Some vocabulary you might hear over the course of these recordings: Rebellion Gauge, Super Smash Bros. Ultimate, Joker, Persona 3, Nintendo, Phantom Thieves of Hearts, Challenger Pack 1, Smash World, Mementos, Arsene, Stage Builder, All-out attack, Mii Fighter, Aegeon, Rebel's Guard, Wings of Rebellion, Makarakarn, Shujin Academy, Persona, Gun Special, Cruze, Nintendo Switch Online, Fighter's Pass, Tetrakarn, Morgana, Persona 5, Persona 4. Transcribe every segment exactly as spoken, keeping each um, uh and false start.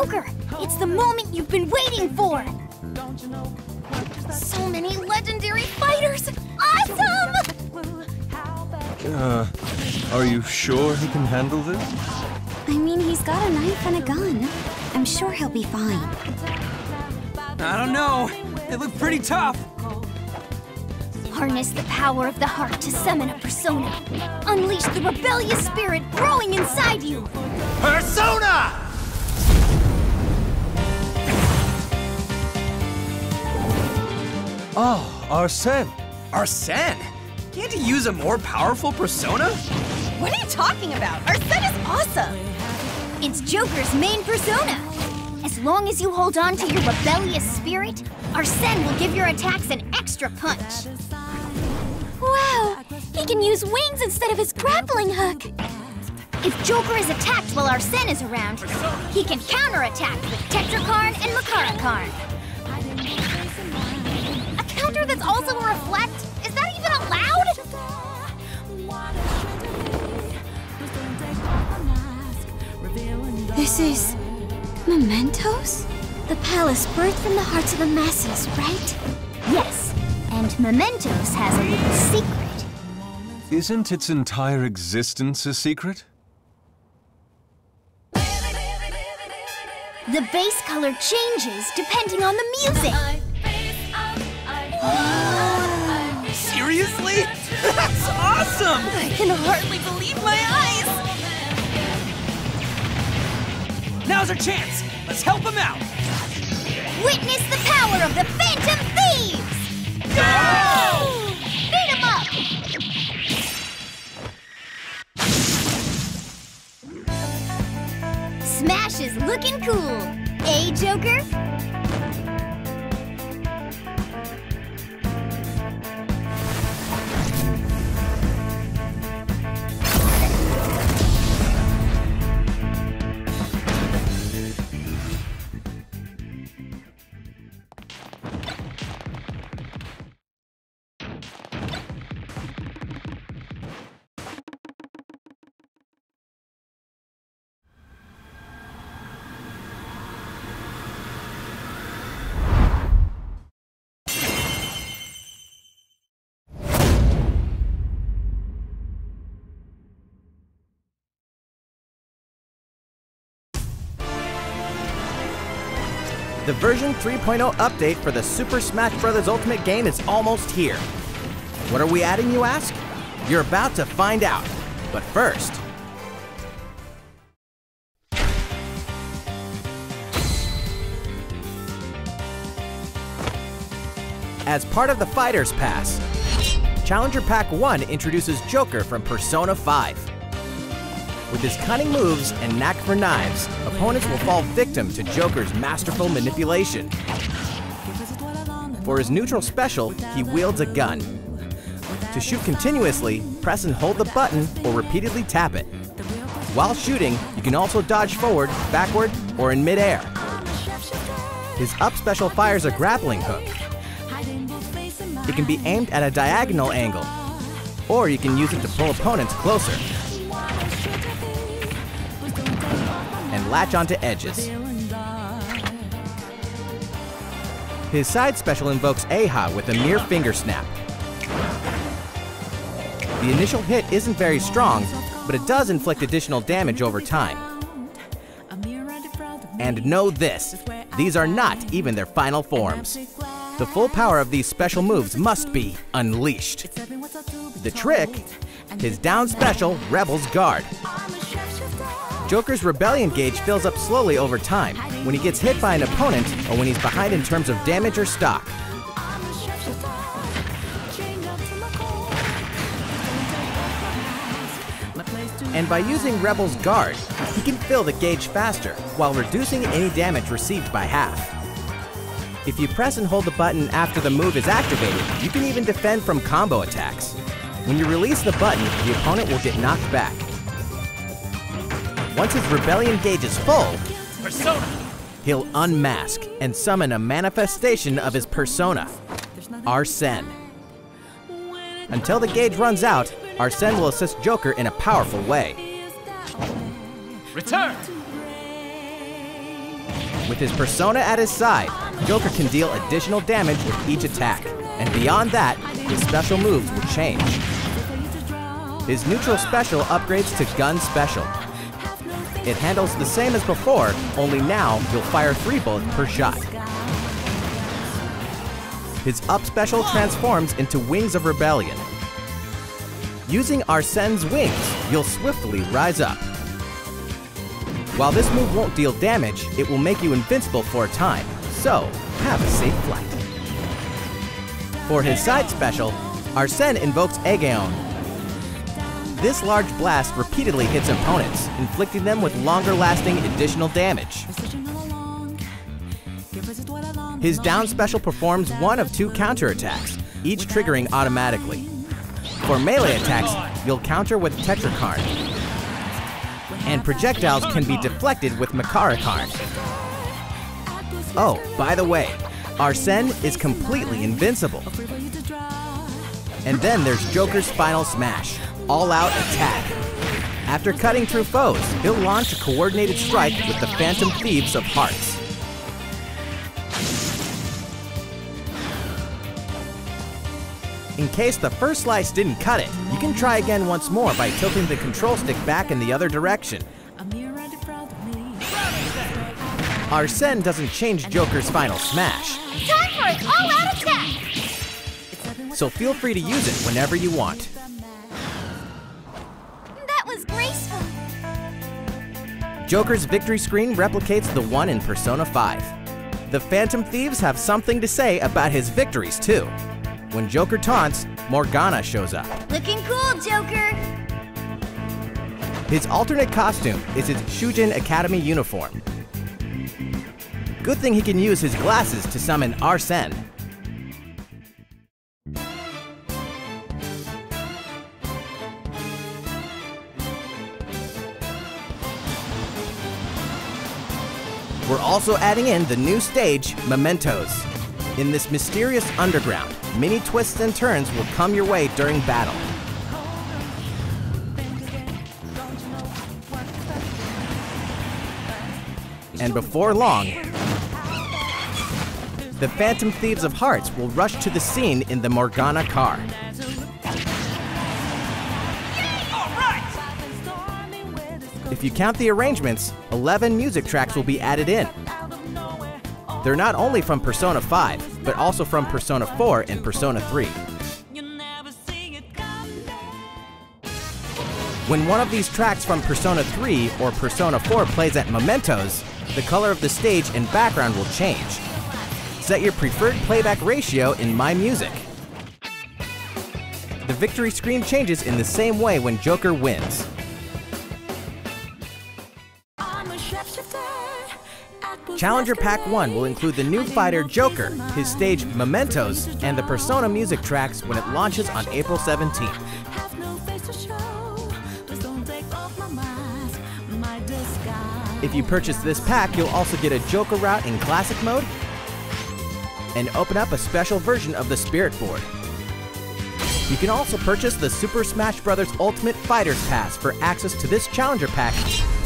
Joker! It's the moment you've been waiting for! So many legendary fighters! Awesome! Uh, are you sure he can handle this? I mean, he's got a knife and a gun. I'm sure he'll be fine. I don't know. They look pretty tough. Harness the power of the heart to summon a persona. Unleash the rebellious spirit growing inside you. Persona! Oh, Arsene. Arsene? Can't you use a more powerful persona? What are you talking about? Arsene is awesome! It's Joker's main persona. As long as you hold on to your rebellious spirit, Arsene will give your attacks an extra punch. Wow! He can use wings instead of his grappling hook! If Joker is attacked while Arsene is around, he can counterattack with Tetrakarn and Makarakarn. That's also a reflect? Is that even allowed? This is... Mementos? The palace birthed from the hearts of the masses, right? Yes, and Mementos has a little secret. Isn't its entire existence a secret? The base color changes depending on the music. Seriously? That's awesome! I can hardly believe my eyes! Now's our chance! Let's help him out! Witness the power of the Phantom Thieves! Go! Go! Beat him up! Smash is looking cool! Eh, Joker? The version three point oh update for the Super Smash Bros. Ultimate game is almost here. What are we adding, you ask? You're about to find out. But first... As part of the Fighter's Pass, Challenger Pack one introduces Joker from Persona five. With his cunning moves and knack for knives, opponents will fall victim to Joker's masterful manipulation. For his neutral special, he wields a gun. To shoot continuously, press and hold the button or repeatedly tap it. While shooting, you can also dodge forward, backward, or in mid-air. His up special fires a grappling hook. It can be aimed at a diagonal angle, or you can use it to pull opponents closer and latch onto edges. His side special invokes Aha with a mere finger snap. The initial hit isn't very strong, but it does inflict additional damage over time. And know this, these are not even their final forms. The full power of these special moves must be unleashed. The trick, his down special, Rebel's Guard. Joker's Rebellion Gauge fills up slowly over time, when he gets hit by an opponent or when he's behind in terms of damage or stock. And by using Rebel's Guard, he can fill the gauge faster, while reducing any damage received by half. If you press and hold the button after the move is activated, you can even defend from combo attacks. When you release the button, the opponent will get knocked back. Once his Rebellion Gauge is full, persona, he'll unmask and summon a manifestation of his persona, Arsene. Until the gauge runs out, Arsene will assist Joker in a powerful way. Return! With his Persona at his side, Joker can deal additional damage with each attack, and beyond that, his special moves will change. His neutral special upgrades to Gun Special. It handles the same as before, only now you'll fire three bullets per shot. His up special transforms into Wings of Rebellion. Using Arsene's wings, you'll swiftly rise up. While this move won't deal damage, it will make you invincible for a time, so have a safe flight. For his side special, Arsene invokes Aegeon. This large blast repeatedly hits opponents, inflicting them with longer-lasting additional damage. His down special performs one of two counter-attacks, each triggering automatically. For melee attacks, you'll counter with Tetrakarn, and projectiles can be deflected with Makarakarn. Oh, by the way, Arsene is completely invincible. And then there's Joker's final smash, All-out Attack. After cutting through foes, he'll launch a coordinated strike with the Phantom Thieves of Hearts. In case the first slice didn't cut it, you can try again once more by tilting the control stick back in the other direction. Arsene doesn't change Joker's final smash. Time for an all-out attack! So feel free to use it whenever you want. That was graceful! Joker's victory screen replicates the one in Persona five. The Phantom Thieves have something to say about his victories, too. When Joker taunts, Morgana shows up. Looking cool, Joker! His alternate costume is his Shujin Academy uniform. Good thing he can use his glasses to summon Arsene. We're also adding in the new stage, Mementos. In this mysterious underground, many twists and turns will come your way during battle. And before long, the Phantom Thieves of Hearts will rush to the scene in the Morgana car. If you count the arrangements, eleven music tracks will be added in. They're not only from Persona five, but also from Persona four and Persona three. When one of these tracks from Persona three or Persona four plays at Mementos, the color of the stage and background will change. Set your preferred playback ratio in My Music. The victory screen changes in the same way when Joker wins. Challenger Pack one will include the new fighter Joker, his stage Mementos, and the Persona music tracks when it launches on April seventeenth. If you purchase this pack, you'll also get a Joker route in Classic Mode and open up a special version of the Spirit Board. You can also purchase the Super Smash Bros. Ultimate Fighter's Pass for access to this Challenger Pack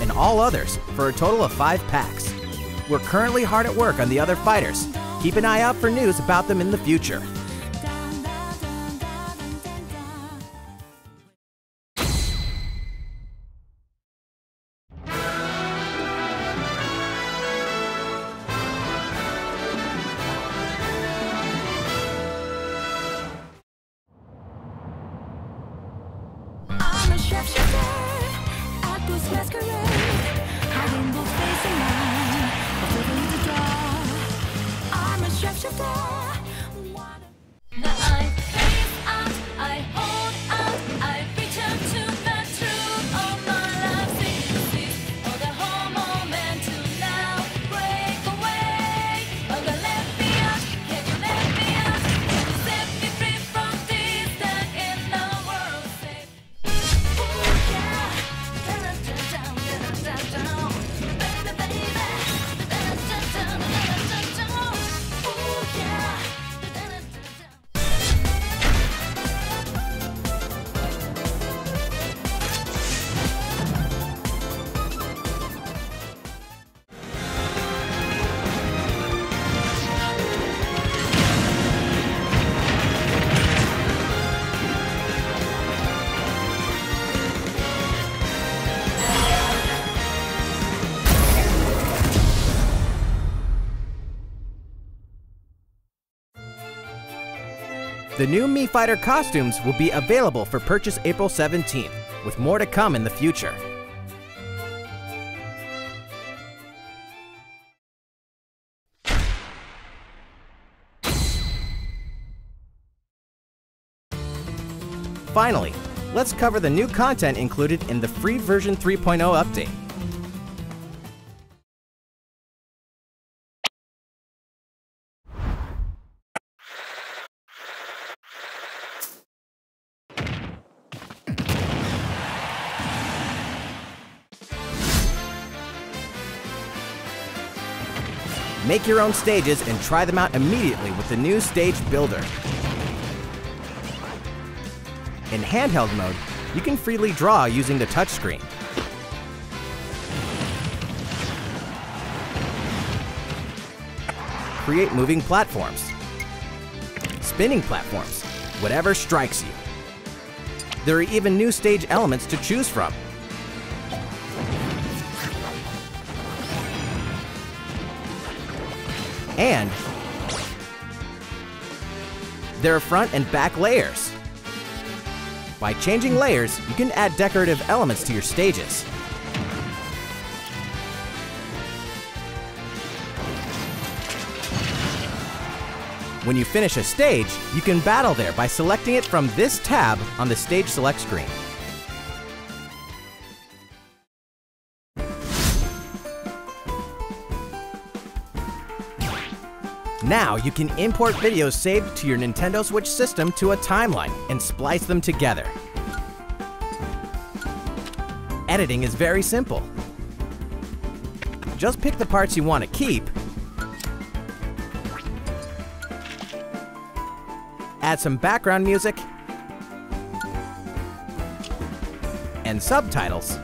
and all others for a total of five packs. We're currently hard at work on the other fighters. Keep an eye out for news about them in the future. Yeah. The new Mii Fighter costumes will be available for purchase April seventeenth, with more to come in the future. Finally, let's cover the new content included in the free version three point oh update. Make your own stages and try them out immediately with the new Stage Builder. In handheld mode, you can freely draw using the touchscreen. Create moving platforms, spinning platforms, whatever strikes you. There are even new stage elements to choose from. And there are front and back layers. By changing layers, you can add decorative elements to your stages. When you finish a stage, you can battle there by selecting it from this tab on the stage select screen. Now you can import videos saved to your Nintendo Switch system to a timeline and splice them together. Editing is very simple. Just pick the parts you want to keep, add some background music and subtitles,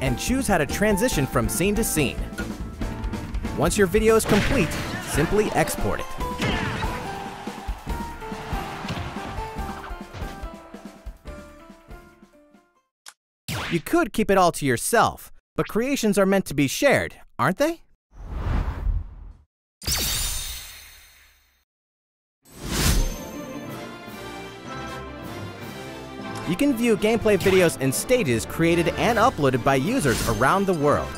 and choose how to transition from scene to scene. Once your video is complete, simply export it. You could keep it all to yourself, but creations are meant to be shared, aren't they? You can view gameplay videos and stages created and uploaded by users around the world.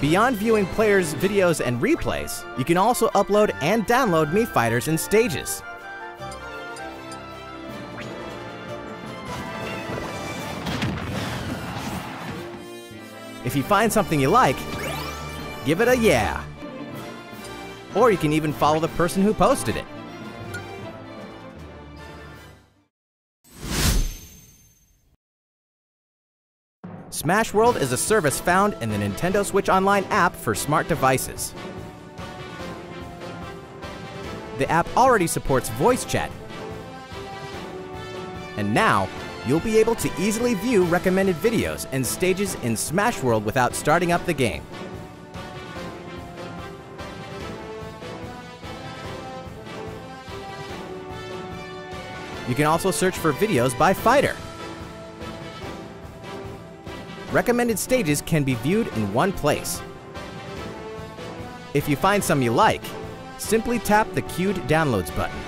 Beyond viewing players' videos and replays, you can also upload and download Mii Fighters and stages. If you find something you like, give it a yeah! Or you can even follow the person who posted it. Smash World is a service found in the Nintendo Switch Online app for smart devices. The app already supports voice chat, and now you'll be able to easily view recommended videos and stages in Smash World without starting up the game. You can also search for videos by fighter. Recommended stages can be viewed in one place. If you find some you like, simply tap the queued downloads button.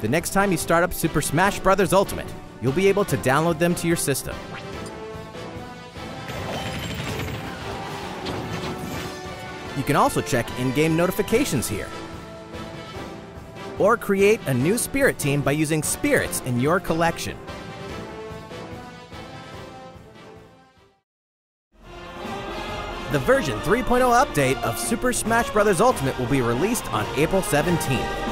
The next time you start up Super Smash Bros. Ultimate, you'll be able to download them to your system. You can also check in-game notifications here, or create a new spirit team by using spirits in your collection. The version three point oh update of Super Smash Bros. Ultimate will be released on April seventeenth.